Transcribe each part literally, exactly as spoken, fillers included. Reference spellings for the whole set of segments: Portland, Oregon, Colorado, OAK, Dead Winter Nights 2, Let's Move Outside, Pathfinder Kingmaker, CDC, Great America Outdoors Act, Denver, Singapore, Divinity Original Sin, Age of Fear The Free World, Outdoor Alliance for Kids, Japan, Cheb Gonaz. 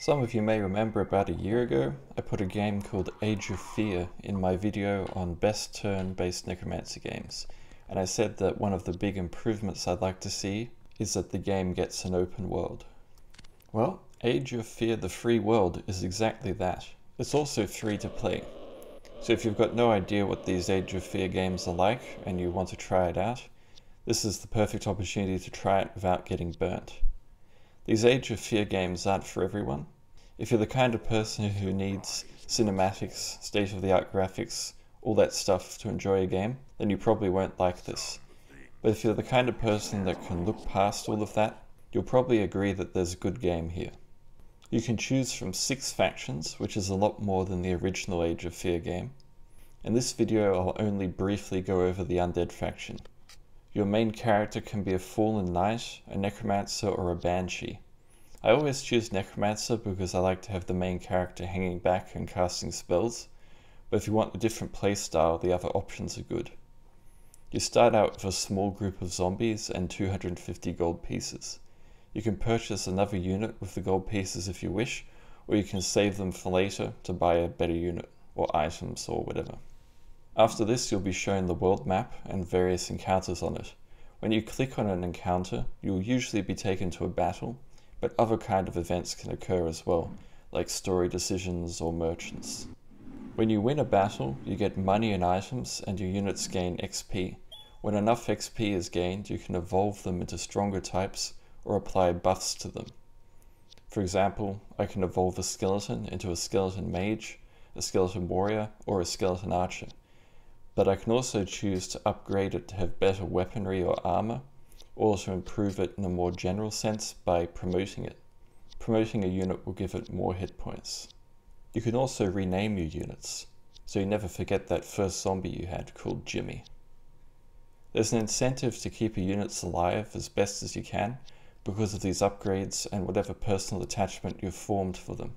Some of you may remember about a year ago, I put a game called Age of Fear in my video on best turn-based necromancy games, and I said that one of the big improvements I'd like to see is that the game gets an open world. Well, Age of Fear The Free World is exactly that. It's also free to play. So if you've got no idea what these Age of Fear games are like and you want to try it out, this is the perfect opportunity to try it without getting burnt. These Age of Fear games aren't for everyone. If you're the kind of person who needs cinematics, state-of-the-art graphics, all that stuff to enjoy a game, then you probably won't like this. But if you're the kind of person that can look past all of that, you'll probably agree that there's a good game here. You can choose from six factions, which is a lot more than the original Age of Fear game. In this video, I'll only briefly go over the undead faction. Your main character can be a fallen knight, a necromancer, or a banshee. I always choose necromancer because I like to have the main character hanging back and casting spells, but if you want a different playstyle, the other options are good. You start out with a small group of zombies and two hundred fifty gold pieces. You can purchase another unit with the gold pieces if you wish, or you can save them for later to buy a better unit, or items, or whatever. After this, you'll be shown the world map and various encounters on it. When you click on an encounter, you'll usually be taken to a battle, but other kind of events can occur as well, like story decisions or merchants. When you win a battle, you get money and items, and your units gain X P. When enough X P is gained, you can evolve them into stronger types, or apply buffs to them. For example, I can evolve a skeleton into a skeleton mage, a skeleton warrior, or a skeleton archer. But I can also choose to upgrade it to have better weaponry or armor, or to improve it in a more general sense by promoting it. Promoting a unit will give it more hit points. You can also rename your units, so you never forget that first zombie you had called Jimmy. There's an incentive to keep your units alive as best as you can because of these upgrades and whatever personal attachment you've formed for them.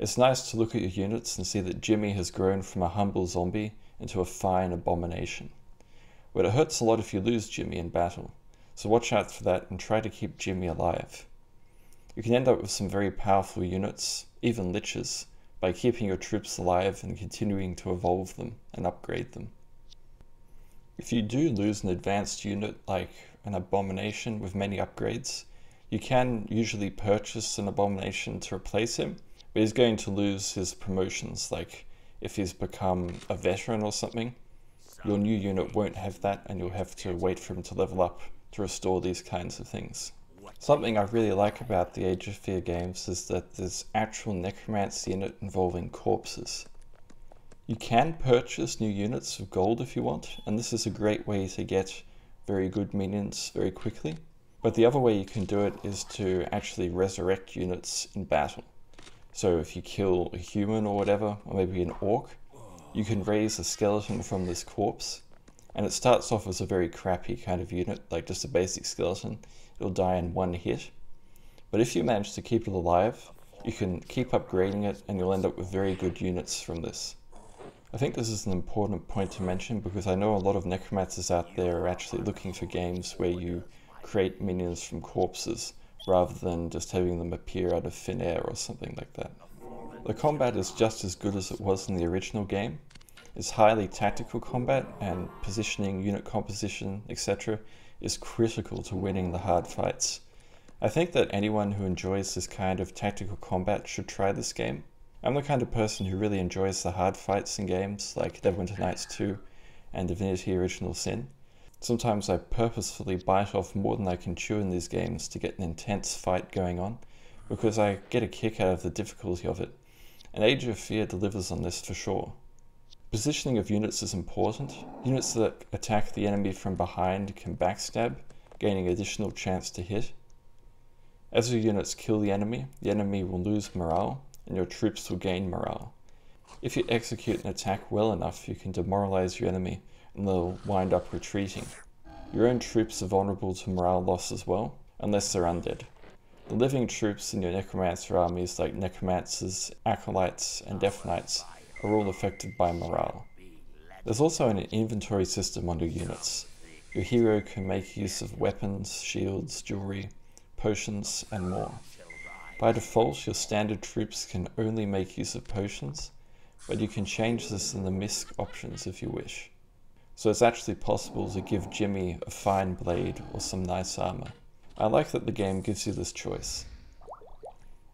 It's nice to look at your units and see that Jimmy has grown from a humble zombie into a fine abomination. But it hurts a lot if you lose Jimmy in battle, so watch out for that and try to keep Jimmy alive. You can end up with some very powerful units, even liches, by keeping your troops alive and continuing to evolve them and upgrade them. If you do lose an advanced unit like an abomination with many upgrades, you can usually purchase an abomination to replace him, but he's going to lose his promotions, like if he's become a veteran or something. Your new unit won't have that and you'll have to wait for him to level up to restore these kinds of things. Something I really like about the Age of Fear games is that there's actual necromancy in it involving corpses. You can purchase new units of gold if you want, and this is a great way to get very good minions very quickly. But the other way you can do it is to actually resurrect units in battle. So if you kill a human or whatever, or maybe an orc, you can raise a skeleton from this corpse. And it starts off as a very crappy kind of unit, like just a basic skeleton. It'll die in one hit. But if you manage to keep it alive, you can keep upgrading it and you'll end up with very good units from this. I think this is an important point to mention because I know a lot of necromancers out there are actually looking for games where you create minions from corpses rather than just having them appear out of thin air or something like that. The combat is just as good as it was in the original game. It's highly tactical combat, and positioning, unit composition, et cetera is critical to winning the hard fights. I think that anyone who enjoys this kind of tactical combat should try this game. I'm the kind of person who really enjoys the hard fights in games like Dead Winter Nights two and Divinity Original Sin. Sometimes I purposefully bite off more than I can chew in these games to get an intense fight going on, because I get a kick out of the difficulty of it, and Age of Fear delivers on this for sure. Positioning of units is important. Units that attack the enemy from behind can backstab, gaining additional chance to hit. As your units kill the enemy, the enemy will lose morale, and your troops will gain morale. If you execute an attack well enough, you can demoralize your enemy, and they'll wind up retreating. Your own troops are vulnerable to morale loss as well, unless they're undead. The living troops in your necromancer armies, like necromancers, acolytes, and death knights, are all affected by morale. There's also an inventory system on your units. Your hero can make use of weapons, shields, jewelry, potions, and more. By default, your standard troops can only make use of potions, but you can change this in the misc options if you wish. So it's actually possible to give Jimmy a fine blade or some nice armor. I like that the game gives you this choice.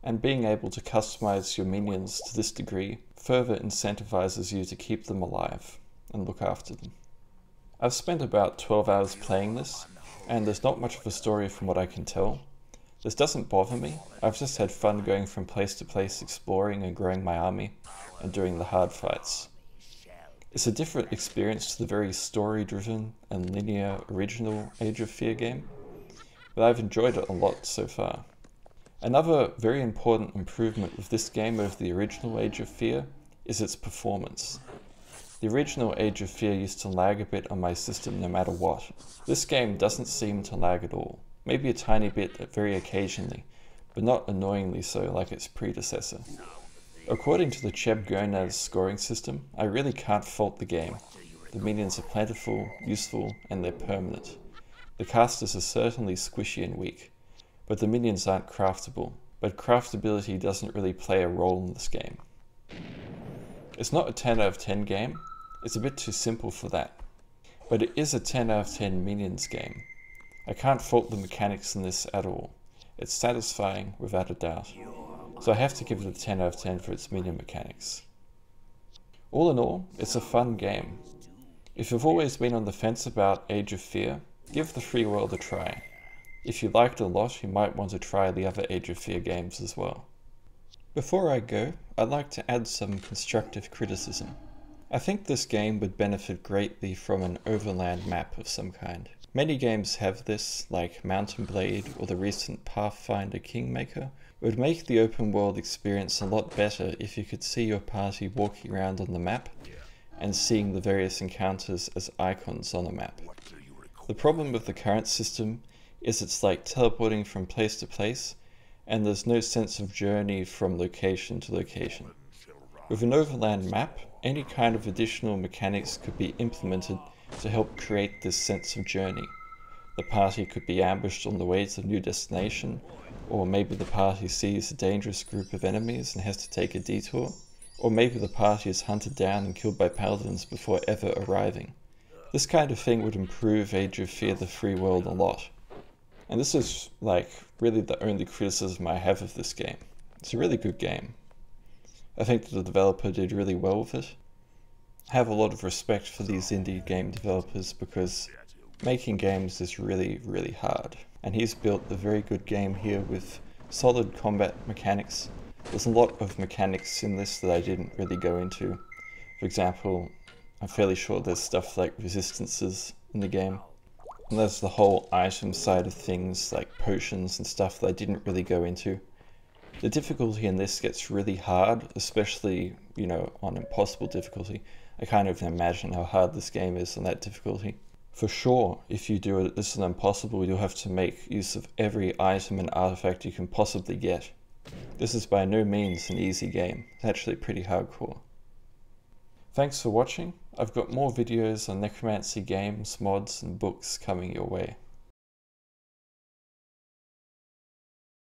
And being able to customize your minions to this degree further incentivizes you to keep them alive and look after them. I've spent about twelve hours playing this, and there's not much of a story from what I can tell. This doesn't bother me, I've just had fun going from place to place exploring and growing my army and doing the hard fights. It's a different experience to the very story-driven and linear original Age of Fear game, but I've enjoyed it a lot so far. Another very important improvement with this game over the original Age of Fear is its performance. The original Age of Fear used to lag a bit on my system no matter what. This game doesn't seem to lag at all. Maybe a tiny bit very occasionally, but not annoyingly so like its predecessor. According to the Cheb Gonaz scoring system, I really can't fault the game. The minions are plentiful, useful, and they're permanent. The casters are certainly squishy and weak, but the minions aren't craftable, but craftability doesn't really play a role in this game. It's not a ten out of ten game, it's a bit too simple for that, but it is a ten out of ten minions game. I can't fault the mechanics in this at all. It's satisfying without a doubt. So I have to give it a ten out of ten for its minion mechanics. All in all, it's a fun game. If you've always been on the fence about Age of Fear, give the Free World a try. If you liked it a lot, you might want to try the other Age of Fear games as well. Before I go, I'd like to add some constructive criticism. I think this game would benefit greatly from an overland map of some kind. Many games have this, like Mountain Blade or the recent Pathfinder Kingmaker. It would make the open world experience a lot better if you could see your party walking around on the map and seeing the various encounters as icons on the map. The problem with the current system is it's like teleporting from place to place, and there's no sense of journey from location to location. With an overland map, any kind of additional mechanics could be implemented to help create this sense of journey. The party could be ambushed on the way to a new destination, or maybe the party sees a dangerous group of enemies and has to take a detour, or maybe the party is hunted down and killed by paladins before ever arriving. This kind of thing would improve Age of Fear the Free World a lot. And this is like really the only criticism I have of this game. It's a really good game. I think that the developer did really well with it. I have a lot of respect for these indie game developers because making games is really, really hard. And he's built a very good game here with solid combat mechanics. There's a lot of mechanics in this that I didn't really go into. For example, I'm fairly sure there's stuff like resistances in the game. And there's the whole item side of things like potions and stuff that I didn't really go into. The difficulty in this gets really hard, especially, you know, on impossible difficulty. I can't even imagine how hard this game is on that difficulty. For sure, if you do it this is impossible, you'll have to make use of every item and artifact you can possibly get. This is by no means an easy game. It's actually pretty hardcore. Thanks for watching. I've got more videos on necromancy games, mods, and books coming your way.